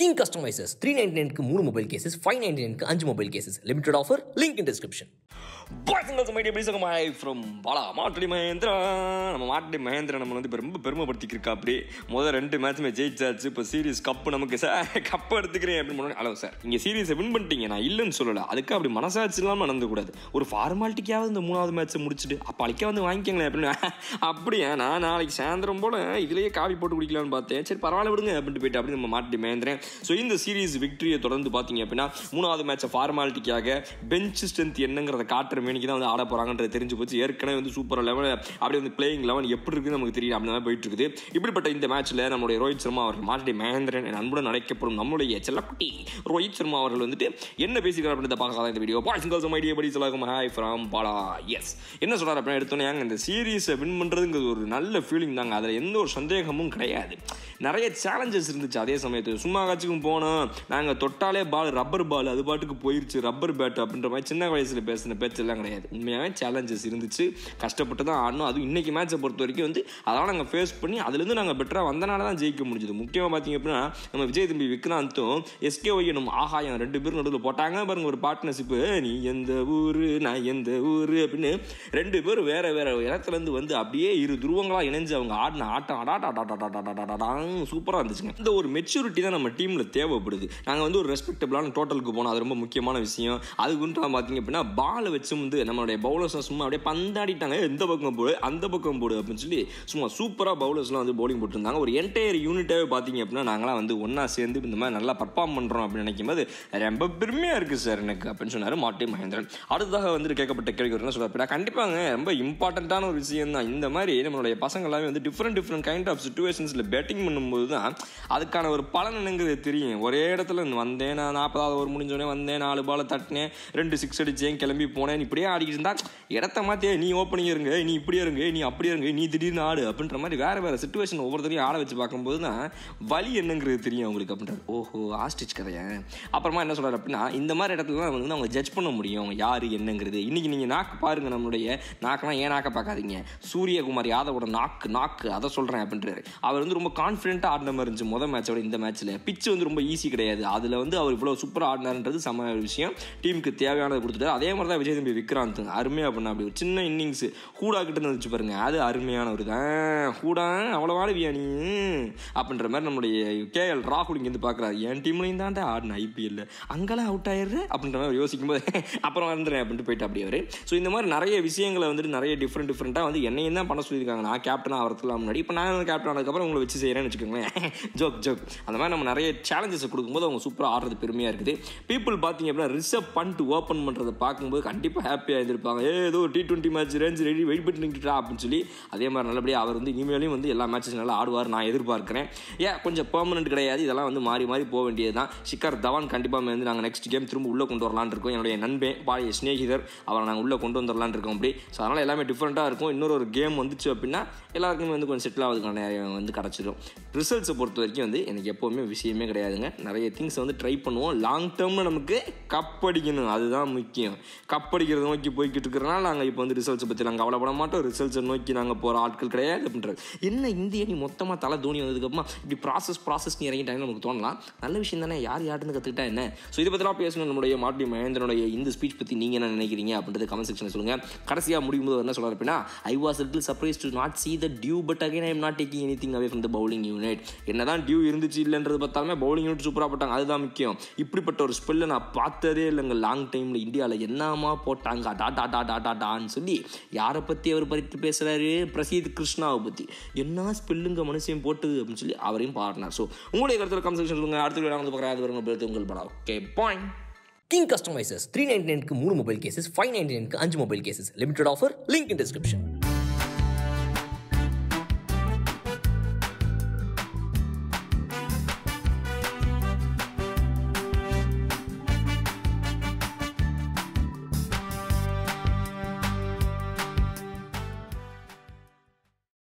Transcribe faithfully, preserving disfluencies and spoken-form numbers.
King Customizers, three ninety-nine ku three mobile cases, five ninety-nine ku five mobile cases. Limited offer, link in description. Boys and girls, my dear, please welcome hi from Bala Matli Mahendra. நம்ம Motley Mahendran நம்ம வந்து ரொம்ப பெருமைப்படுத்திட்டு இருக்கா அப்படி. முதல் ரெண்டு மேட்ச்மே ஜெயிச்சாச்சு. இப்போ சீரிஸ் கப் நமக்கு சார் கப் எடுத்துக்கிறேன் அப்படி சொன்னாங்க. ஹலோ சார், நீங்க சீரிஸை வின் பண்ணிட்டீங்க, நான் இல்லன்னு சொல்லல. அதுக்கு அப்படி மனசாட்சி இல்லாம நடந்து கூடாது. ஒரு ஃபார்மாலிட்டிக்காவது இந்த மூணாவது மேட்ச்சை முடிச்சிட்டு அப்பாலிக்கே வந்து வாங்கிக்கங்களே அப்படின்னு. அப்படியே நான் நாளைக்கு சாயந்தரம் போல இதுலயே காபி போட்டு குடிக்கலாம்னு பார்த்தேன். சரி பரவாயில்ல விடுங்க அப்படினு போயிட்டு அப்படி நம்ம Motley Mahendran. So, in the series victory, you can see the match of formality, bench strength, and the Carter. You can see the super level, the playing level, you can see the match. We have Rohit Sharma, Matli Mahendran, and Rohit Sharma. What video? Boys and girls, my dear buddies, hi from Bala. Yes. What I am saying is, the series win is a feeling. There are challenges in the போனா நாங்க தொட்டாலே பால் rubber பால் அது பாட்டுக்கு போயிருச்சு rubber bad அப்படின்ற மாதிரி சின்ன வயசுல பேசின பேச்செல்லாம் கிடையாது. உண்மையாவே சேலஞ்சஸ் இருந்துச்சு, கஷ்டப்பட்டு தான் ஆடணும். அதுவும் இன்னைக்கு மேட்சை பொறுத்த வரைக்கும் வந்து அதெல்லாம் நாங்கள் ஃபேஸ் பண்ணி அதுலேருந்து நாங்கள் பெட்டராக வந்தனால தான் ஜெயிக்க முடிஞ்சது. முக்கியமாக பார்த்தீங்க அப்படின்னா நம்ம விஜய் தம்பி விக்ராந்தும் எஸ்கேஒய்யும் நம்ம ஆகாயம் ரெண்டு பேரும் நடுவில் போட்டாங்க பாருங்க ஒரு பார்ட்னர்ஷிப்பு. நீ எந்த ஊரு நான் எந்த ஊரு அப்படின்னு ரெண்டு பேரும் வேற வேற இடத்துலேருந்து வந்து அப்படியே இரு துருவங்களாக இணைஞ்சு அவங்க ஆடின ஆட்டம் ஆடாட்டாடாடாடாடாடாடாடா சூப்பராக இருந்துச்சுங்க. இந்த ஒரு மெச்சூரிட்டி தான் நம்ம டீமில் தேவைப்படுது. நாங்கள் வந்து ஒரு ரெஸ்பெக்டபுளான டோட்டலுக்கு போனோம், அது ரொம்ப முக்கியமான விஷயம். அதுக்குன்ட்டு பார்த்தீங்க அப்படின்னா பாலை வச்சு வந்து நம்மளுடைய பவுலர்ஸ்லாம் சும்மா அப்படியே பந்தாடிட்டாங்க. இந்த பக்கம் போடு அந்த பக்கம் போடு அப்படின்னு சொல்லி சும்மா சூப்பராக பவுலர்ஸ்லாம் வந்து பவுலிங் போட்டுருந்தாங்க. ஒரு என்டையர் யூனிட்டாகவே பார்த்தீங்க அப்படின்னா நாங்களாம் வந்து ஒன்றா சேர்ந்து இந்த மாதிரி நல்லா பர்ஃபார்ம் பண்ணுறோம் அப்படின்னு நினைக்கும் போது ரொம்ப பெருமையாக இருக்குது சார் எனக்கு அப்படின்னு சொன்னார் மாட்லி மகேந்திரன். அடுத்ததாக வந்து கேட்கப்பட்ட கேள்வி என்ன சொல்ல அப்படின்னா கண்டிப்பாங்க ரொம்ப இம்பார்ட்டண்ட்டான ஒரு விஷயம் தான். இந்த மாதிரி நம்மளுடைய பசங்க எல்லாமே வந்து டிஃப்ரெண்ட் டிஃப்ரெண்ட் கைண்ட் ஆஃப் சுச்சுவேஷன்ஸில் பேட்டிங் பண்ணும்போது தான் அதுக்கான ஒரு பலன் தெரியும். ஒரே இடத்துல வந்தேன் நான் நாற்பதாவது ஓவர் முடிஞ்சோடனே வந்தேன் நாலு பாலை தட்டினேன் ரெண்டு சிக்ஸ் அடிச்சேன் கிளம்பி போனேன் இப்படியே ஆடிக்கிட்டு இருந்தா இடத்த மாற்றியே நீ ஓப்பனிங் இருங்க நீ இப்படியே இருங்க நீ அப்படியே இருங்க நீ திடீர்னு ஆடு அப்படின்ற மாதிரி வேறு வேறு சுச்சுவேஷன் ஒவ்வொருத்தரையும் ஆட வச்சு பார்க்கும்போது தான் வலி என்னங்கிறது தெரியும் அவங்களுக்கு அப்படின்ற. ஓஹோ ஆஸ்டிச் கதையை அப்புறமா என்ன சொல்கிறார் அப்படின்னா இந்த மாதிரி இடத்துல தான் வந்து அவங்க ஜட்ஜ் பண்ண முடியும் அவங்க யார் என்னங்கிறது. இன்றைக்கி நீங்கள் நாக்கு பாருங்கள், நம்மளுடைய நாக்கெலாம் ஏன் நாக்க பார்க்காதீங்க, சூரியகுமார் யாதவோட நாக்கு நாக்கு அதை சொல்கிறேன் அப்படின்றாரு. அவர் வந்து ரொம்ப கான்ஃபிடென்ட்டாக ஆடின மாதிரி இருந்துச்சு மொதல் மேட்சோட. இந்த மேட்ச்சில் பிச்சு வந்து ரொம்ப ஈஸி கிடையாது, அதில் வந்து அவர் இவ்வளோ சூப்பராக ஆடினார்ன்றது சம விஷயம். டீமுக்கு தேவையானது கொடுத்துட்டார். அதே மாதிரி தான் விஜய் தம்பி விக்ராந்த் அருமையாக பண்ண அப்படி ஒரு சின்ன இன்னிங்ஸு ஹூடா கிட்டே வச்சு பாருங்க, அது அருமையான ஒரு தான் ஹூடா அவ்வளோ ஆடுவியா நீ அப்படின்ற மாதிரி நம்மளுடைய கே எல் ராகுல் இங்கேருந்து பார்க்குறாரு. என் டீம்லையும் தான் தான் ஆடின ஐபிஎல்ல அங்கெல்லாம் அவுட் ஆயிடுற அப்படின்ற மாதிரி யோசிக்கும் போது அப்புறம் வந்துடுறேன் அப்படின்ட்டு போயிட்டு அப்படி அவர். ஸோ இந்த மாதிரி நிறைய விஷயங்களை வந்துட்டு நிறைய டிஃப்ரெண்ட் டிஃப்ரெண்ட்டாக வந்து என்னையும் தான் பண்ண சொல்லியிருக்காங்க. நான் கேப்டனாக ஆகிறதுலாம் முன்னாடி இப்போ நான் கேப்டன் ஆனதுக்கப்புறம் உங்களை வச்சு செய்கிறேன்னு வச்சுக்கோங்களேன். ஜோக் ஜோக் அந்த மாதிரி நம்ம நிறைய சேலஞ்சஸை கொடுக்கும்போது அவங்க சூப்பராக ஆடுறது பெருமையாக இருக்குது. பீப்புள் பார்த்தீங்க அப்படின்னா ரிசர்வ் பண்ணிட்டு ஓப்பன் பண்ணுறதை பார்க்கும்போது கண்டிப்பாக ஹாப்பியாக இருந்திருப்பாங்க. ஏதோ ஒரு T twenty match range ready wait பண்ணி நின்றுட்டா அப்படின்னு சொல்லி அதே மாதிரி நல்லபடியாக அவர் வந்து இனிமேலையும் வந்து எல்லா மேட்சஸ் நல்லா ஆடுவார் நான் எதிர்பார்க்குறேன். ஏன் கொஞ்சம் பெர்மனெண்ட் கிடையாது, இதெல்லாம் வந்து மாறி மாறி போக வேண்டியது தான். ஷிகர் தவான் கண்டிப்பாக வந்து நாங்கள் நெக்ஸ்ட் கேம் திரும்ப உள்ளே கொண்டு வரலான்னு இருக்கோம். என்னுடைய நண்பன் பாய ஸ்நேகிதர் அவரை நாங்கள் உள்ளே கொண்டு வந்துடலான்னு இருக்கோம் அப்படி. ஸோ அதனால் எல்லாமே டிஃப்ரெண்ட்டாக இருக்கும். இன்னொரு ஒரு கேம் வந்துச்சு அப்படின்னா எல்லாருக்குமே வந்து கொஞ்சம் செட்டில் ஆகுதுக்கான நேரம் வந்து கிடச்சிடும். ரிசல்ட்ஸை பொறுத்த வரைக்கும் வந்து எனக்கு எப்போவுமே விஷயமே கிடையாதுங்க. நிறைய திங்ஸ் வந்து ட்ரை பண்ணுவோம். லாங் டேர்மில் நமக்கு கப் அடிக்கணும், அதுதான் முக்கியம். கப் அடிக்கிறத நோக்கி போய்கிட்டு இருக்கிறனால நாங்கள் இப்போ வந்து ரிசல்ட்ஸை பற்றி நாங்கள் கவலைப்பட மாட்டோம். ரிசல்ட்ஸை நோக்கி நாங்கள் போகிற ஆட்கள் கிடையாது அப்படின்றது என்ன இந்திய நீ மொத்தமாக தலை தோனி வந்ததுக்கப்புறமா இப்படி ப்ராசஸ் ப்ராசஸ் நீ இறங்கி டைமில் நமக்கு தோணலாம். நல்ல விஷயம் தானே, யார் யார்ட்டு கற்றுக்கிட்டா என்ன. ஸோ இதை பற்றிலாம் பேசணும். நம்மளுடைய மாட்லி மகேந்திரனுடைய இந்த ஸ்பீச் பற்றி நீங்கள் என்ன நினைக்கிறீங்க அப்படின்றது கமெண்ட் செக்ஷனில் சொல்லுங்கள். கடைசியாக முடியும் போது என்ன சொல்கிறார் அப்படின்னா I was little surprise to not see the dew but again I am not taking anything away from the bowling unit. என்ன தான் டியூ இருந்துச்சு இல்லைன்றது பார்த்தாலுமே பவுலிங் யூனிட் சூப்பராக போட்டாங்க, அதுதான் முக்கியம். இப்படிப்பட்ட ஒரு ஸ்பெல்லை நான் பார்த்ததே இல்லைங்க லாங் டைமில் இந்தியாவில். என்னமா போட்டாங்க டா டா டா டா டா டான்னு சொல்லி யாரை பற்றி அவர் பற்றி பேசுகிறாரு, பிரசீத் கிருஷ்ணாவை பற்றி. என்ன ஸ்பெல்லுங்க மனுஷன் போட்டது அப்படின்னு சொல்லி அவரையும் பாடினார். ஸோ உங்களுடைய கருத்தில் கமெண்ட் செக்ஷன் சொல்லுங்கள். அடுத்த வீடியோ வந்து பார்க்குறேன், அது வரும் உங்களுக்கு உங்கள் படம். Okay bye. King Customizers, three ninety-nine ku three mobile cases, five ninety-nine ku five mobile cases. Limited offer, link in description.